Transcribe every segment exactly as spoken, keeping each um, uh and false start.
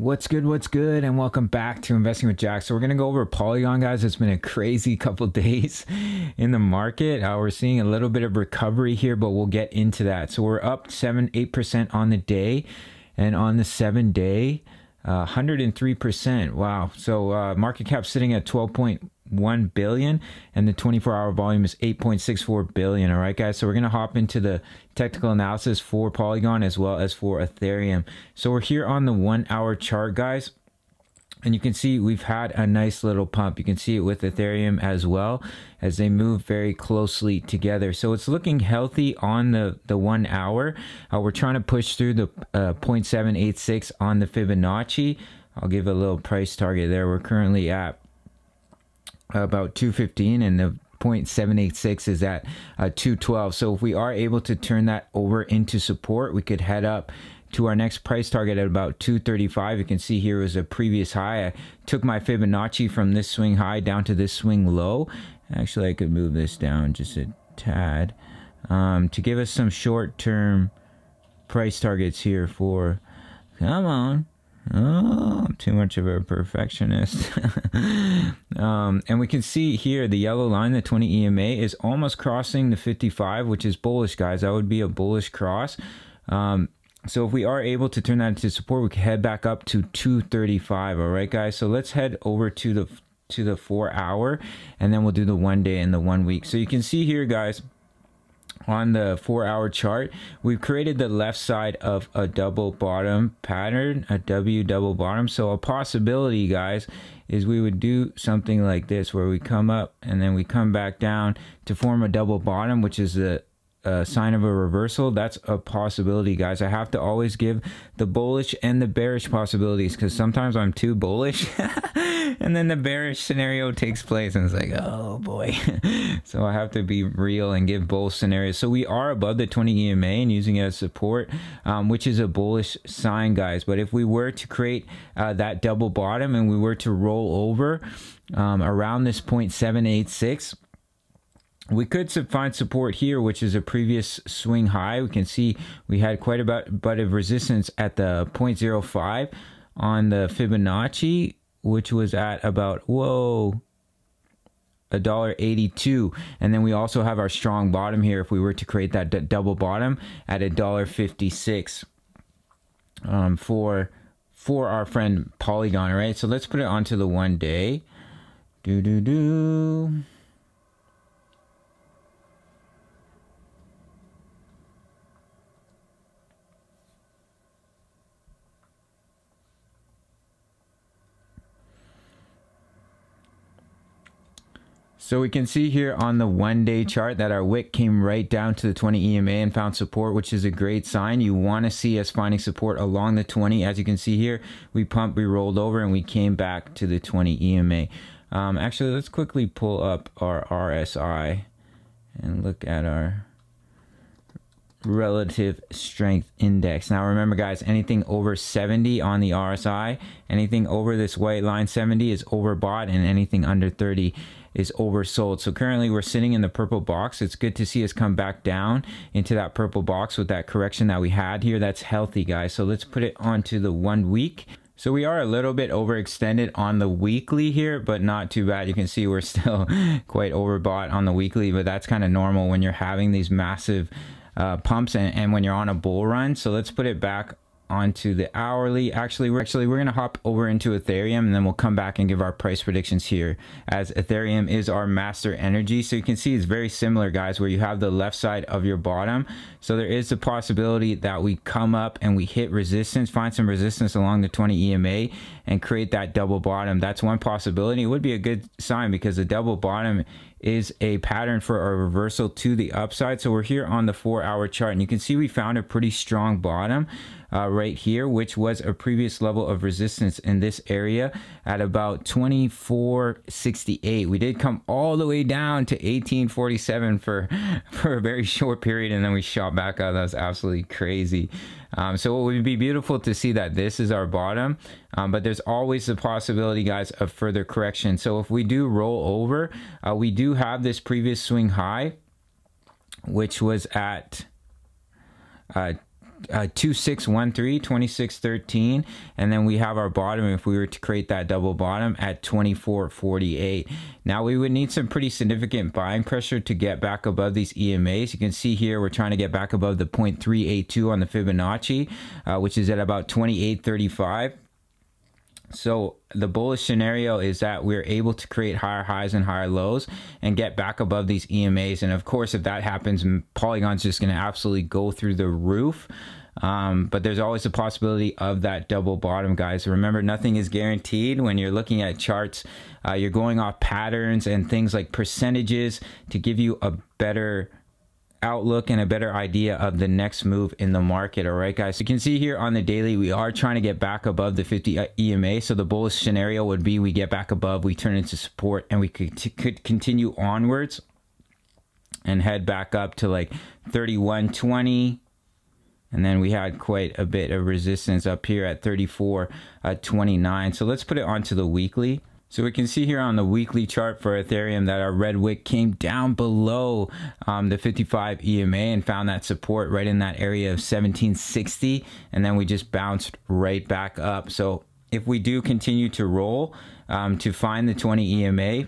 What's good, what's good, and welcome back to Investing with Jaxx. So we're going to go over Polygon, guys. It's been a crazy couple days in the market. Uh, we're seeing a little bit of recovery here, but we'll get into that. So we're up seven, eight percent on the day, and on the seven day, uh, one hundred three percent. Wow. So uh, market cap sitting at twelve point one billion, and the twenty-four hour volume is eight point six four billion. All right, guys, so we're going to hop into the technical analysis for Polygon as well as for Ethereum. So we're here on the one hour chart, guys, and you can see we've had a nice little pump. You can see it with Ethereum as well, as they move very closely together. So it's looking healthy on the the one hour. Uh, we're trying to push through the uh, zero point seven eight six on the Fibonacci. I'll give a little price target there. We're currently at about two fifteen, and the zero point seven eight six is at uh, two twelve. So if we are able to turn that over into support, we could head up to our next price target at about two thirty-five. You can see here was a previous high. I took my Fibonacci from this swing high down to this swing low. Actually, I could move this down just a tad um, to give us some short-term price targets here for, come on. Oh, I'm too much of a perfectionist. um, and we can see here the yellow line, the twenty E M A, is almost crossing the fifty-five, which is bullish, guys. That would be a bullish cross. Um, so if we are able to turn that into support, we can head back up to two thirty-five. All right, guys. So let's head over to the to the four hour, and then we'll do the one day and the one week. So you can see here, guys, on the four hour chart, we've created the left side of a double bottom pattern, a W double bottom. So a possibility, guys, is we would do something like this, where we come up and then we come back down to form a double bottom, which is the uh, sign of a reversal. That's a possibility, guys. I have to always give the bullish and the bearish possibilities, because sometimes I'm too bullish and then the bearish scenario takes place and it's like, oh boy. So I have to be real and give both scenarios. So we are above the twenty E M A and using it as support, um, which is a bullish sign, guys. But if we were to create uh, that double bottom and we were to roll over um, around this zero point seven eight six, we could find support here, which is a previous swing high. We can see we had quite a bit of resistance at the zero point zero five on the Fibonacci, which was at about, whoa, a dollar eighty-two. And then we also have our strong bottom here if we were to create that d double bottom at a dollar fifty-six um, for for our friend Polygon. All right, so let's put it onto the one day. Do do do. So we can see here on the one day chart that our wick came right down to the twenty E M A and found support, which is a great sign. You want to see us finding support along the twenty. As you can see here, we pumped, we rolled over, and we came back to the twenty E M A. Um, actually, let's quickly pull up our R S I and look at our relative strength index. Now remember, guys, anything over seventy on the R S I, anything over this white line seventy is overbought, and anything under thirty is oversold. So currently we're sitting in the purple box. It's good to see us come back down into that purple box with that correction that we had here. That's healthy, guys. So let's put it onto the one week. So we are a little bit overextended on the weekly here, but not too bad. You can see we're still quite overbought on the weekly, but that's kind of normal when you're having these massive Uh, pumps and, and when you're on a bull run. So let's put it back onto the hourly. Actually, we're actually we're gonna hop over into Ethereum, and then we'll come back and give our price predictions here, as Ethereum is our master energy. So you can see it's very similar, guys, where you have the left side of your bottom. So there is the possibility that we come up and we hit resistance, find some resistance along the twenty E M A, and create that double bottom. That's one possibility. It would be a good sign, because the double bottom is a pattern for a reversal to the upside. So we're here on the four hour chart, and you can see we found a pretty strong bottom uh, right here, which was a previous level of resistance in this area at about twenty-four sixty-eight. We did come all the way down to eighteen forty-seven for, for a very short period, and then we shot back out. That was absolutely crazy. Um, so it would be beautiful to see that this is our bottom, um, but there's always the possibility, guys, of further correction. So if we do roll over, uh, we do have this previous swing high, which was at uh, uh, two six one three, twenty-six thirteen, and then we have our bottom, if we were to create that double bottom, at twenty-four forty-eight. Now we would need some pretty significant buying pressure to get back above these E M As. You can see here we're trying to get back above the zero point three eight two on the Fibonacci, uh, which is at about twenty-eight thirty-five. So the bullish scenario is that we're able to create higher highs and higher lows and get back above these E M As. And of course, if that happens, Polygon's just going to absolutely go through the roof. Um, but there's always the possibility of that double bottom, guys. Remember, nothing is guaranteed when you're looking at charts. Uh, you're going off patterns and things like percentages to give you a better outlook and a better idea of the next move in the market. All right, guys, so you can see here on the daily we are trying to get back above the fifty E M A. So the bullish scenario would be we get back above, we turn into support, and we could, could continue onwards and head back up to like thirty-one twenty. And then we had quite a bit of resistance up here at thirty-four twenty-nine. So let's put it onto the weekly. So we can see here on the weekly chart for Ethereum that our red wick came down below um, the fifty-five E M A and found that support right in that area of seventeen sixty, and then we just bounced right back up. So if we do continue to roll um, to find the twenty E M A,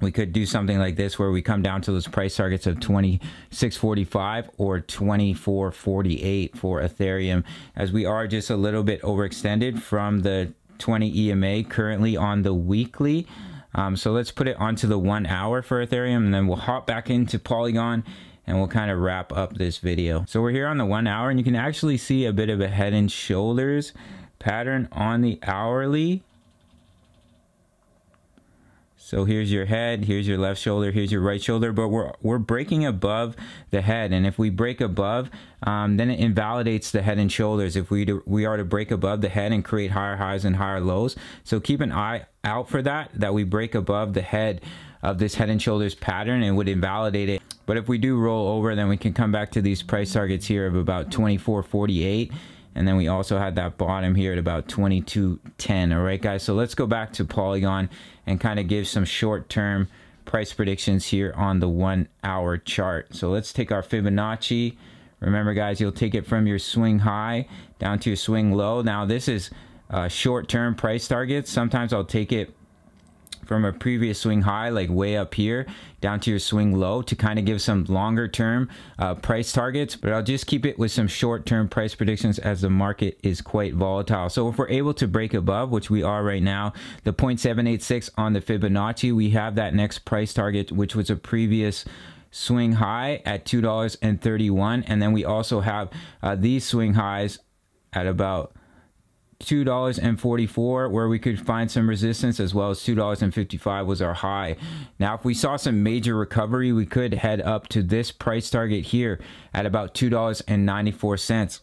we could do something like this where we come down to those price targets of twenty-six forty-five or twenty-four forty-eight for Ethereum, as we are just a little bit overextended from the twenty E M A currently on the weekly. Um, so let's put it onto the one hour for Ethereum, and then we'll hop back into Polygon and we'll kind of wrap up this video. So we're here on the one hour and you can actually see a bit of a head and shoulders pattern on the hourly. So here's your head, here's your left shoulder, here's your right shoulder, but we're, we're breaking above the head. And if we break above, um, then it invalidates the head and shoulders if we, do, we are to break above the head and create higher highs and higher lows. So keep an eye out for that, that we break above the head of this head and shoulders pattern and would invalidate it. But if we do roll over, then we can come back to these price targets here of about twenty-four forty-eight. And then we also had that bottom here at about twenty-two ten. All right, guys, so let's go back to Polygon and kind of give some short-term price predictions here on the one-hour chart. So let's take our Fibonacci. Remember, guys, you'll take it from your swing high down to your swing low. Now, this is uh, short-term price targets. Sometimes I'll take it from a previous swing high, like way up here, down to your swing low to kind of give some longer term uh, price targets, but I'll just keep it with some short term price predictions as the market is quite volatile. So if we're able to break above, which we are right now, the zero point seven eight six on the Fibonacci, we have that next price target, which was a previous swing high at two dollars and thirty-one cents. And then we also have uh, these swing highs at about two dollars and forty-four cents, where we could find some resistance, as well as two dollars and fifty-five cents was our high. Now, if we saw some major recovery, we could head up to this price target here at about two dollars and ninety-four cents.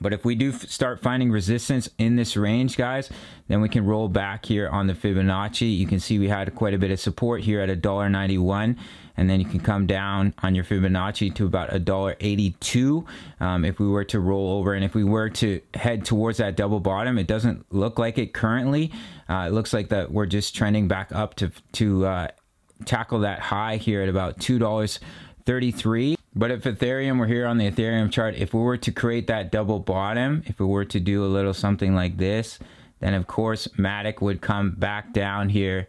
But if we do start finding resistance in this range, guys, then we can roll back here on the Fibonacci. You can see we had quite a bit of support here at one dollar and ninety-one cents, and then you can come down on your Fibonacci to about one dollar and eighty-two cents um, if we were to roll over. And if we were to head towards that double bottom, it doesn't look like it currently. Uh, it looks like that we're just trending back up to, to uh, tackle that high here at about two dollars and thirty-three cents. But if Ethereum, we're here on the Ethereum chart, if we were to create that double bottom, if we were to do a little something like this, then of course Matic would come back down here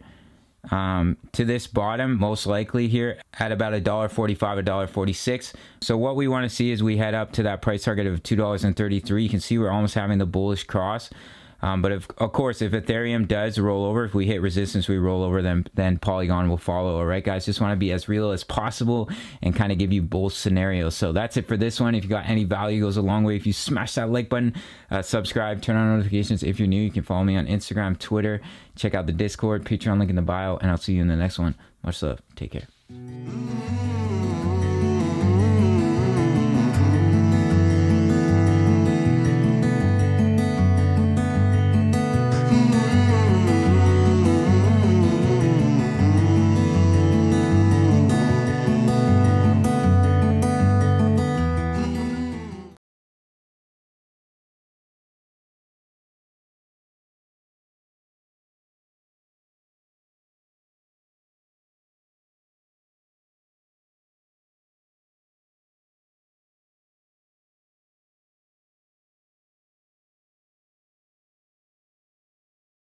um, to this bottom, most likely here at about one dollar and forty-five cents, one dollar and forty-six cents. So what we want to see is we head up to that price target of two dollars and thirty-three cents. You can see we're almost having the bullish cross. Um, but if, of course, if Ethereum does roll over, if we hit resistance, we roll over, then, then Polygon will follow. All right, guys, just want to be as real as possible and kind of give you both scenarios. So that's it for this one. If you got any value, it goes a long way if you smash that like button, uh, subscribe, turn on notifications. If you're new, you can follow me on Instagram, Twitter, check out the Discord, Patreon link in the bio, and I'll see you in the next one. Much love. Take care.